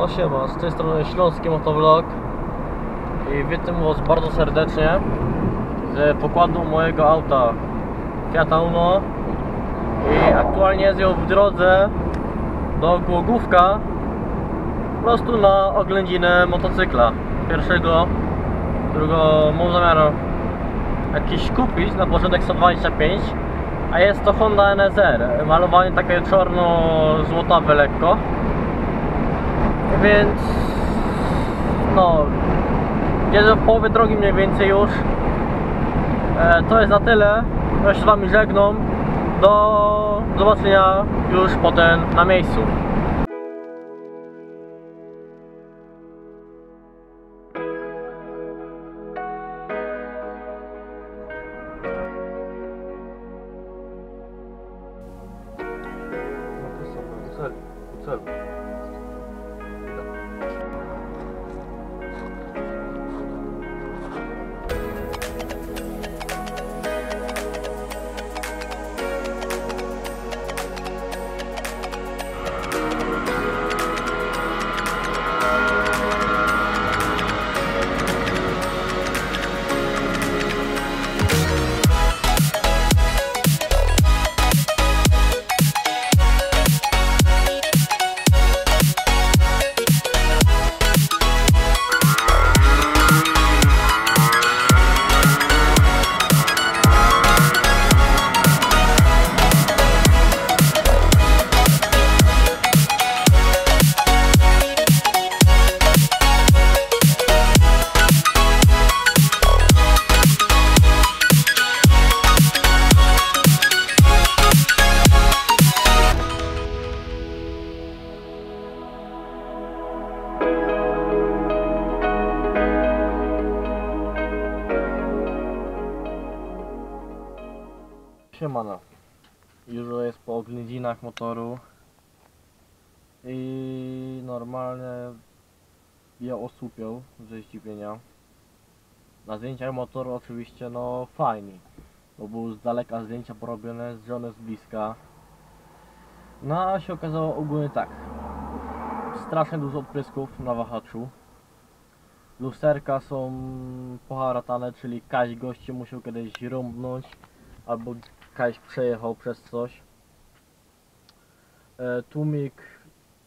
No siema, z tej strony Śląski Motovlog i witam was bardzo serdecznie z pokładu mojego auta Fiat Uno. I aktualnie jest ją w drodze do Głogówka, po prostu na oględzinę motocykla pierwszego, którego mam zamiar jakiś kupić na początek 125, a jest to Honda NSR, malowanie takie czarno-złotawe lekko. Więc no, jeżdżę w połowie drogi mniej więcej już. To jest na tyle, ja się z wami żegnam, do zobaczenia już potem na miejscu. Siemano, już jest po oględzinach motoru i normalnie ja osłupiał ze zdziwienia. Na zdjęciach motoru oczywiście no fajnie, bo były z daleka zdjęcia porobione, z żony z bliska. No a się okazało ogólnie tak, strasznie dużo odprysków na wahaczu. Lusterka są poharatane, czyli kaś goście musiał kiedyś rąbnąć albo Kaś przejechał przez coś. Tłumik,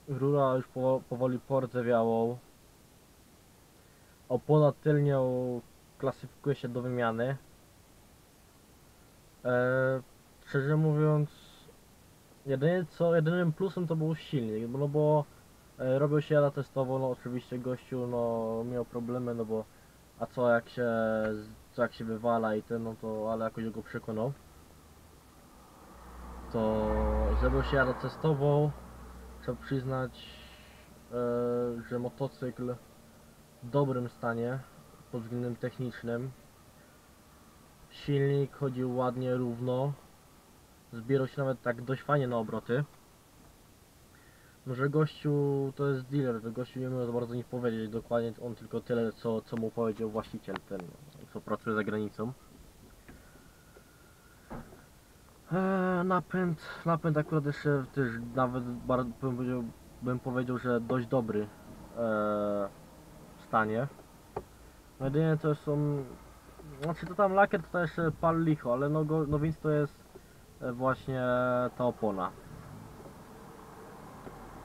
rura już powoli pordzewiałą. Opona tylnią klasyfikuje się do wymiany. Szczerze mówiąc, jedynym plusem to był silnik, no bo robił się jada testowo, no oczywiście gościu no miał problemy, no bo a co jak się wywala i ten, no to ale jakoś go przekonał. To żeby się jadę testową, trzeba przyznać, że motocykl w dobrym stanie pod względem technicznym. Silnik chodził ładnie, równo, zbierał się nawet tak dość fajnie na obroty. Może gościu to jest dealer, to gościu nie może za bardzo nic powiedzieć, dokładnie on tylko tyle co mu powiedział właściciel, ten co pracuje za granicą. Napęd akurat jeszcze też nawet bardzo, bym powiedział, że dość dobry w stanie. No jedynie to są, znaczy to tam lakier to jeszcze pal licho, ale no więc to jest właśnie ta opona.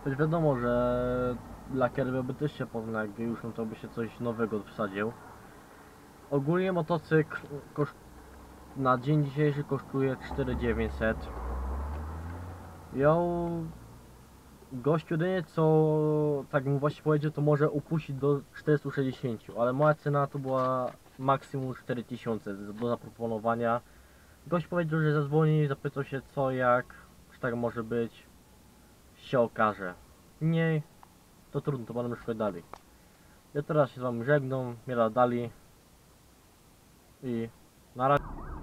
Choć wiadomo, że lakier byłby też się powinna, gdy już no to by się coś nowego wsadził. Ogólnie motocykl na dzień dzisiejszy kosztuje 4900. Gościu jedynie co tak mu właśnie powiedział, to może upuścić do 460, ale moja cena to była maksimum 4000 do zaproponowania. Gość powiedział, że zadzwoni, zapytał się co, jak, czy tak może być, się okaże. Nie, to trudno, to będę szukać dalej. Ja teraz się z wami żegnam, miela dali i na razie.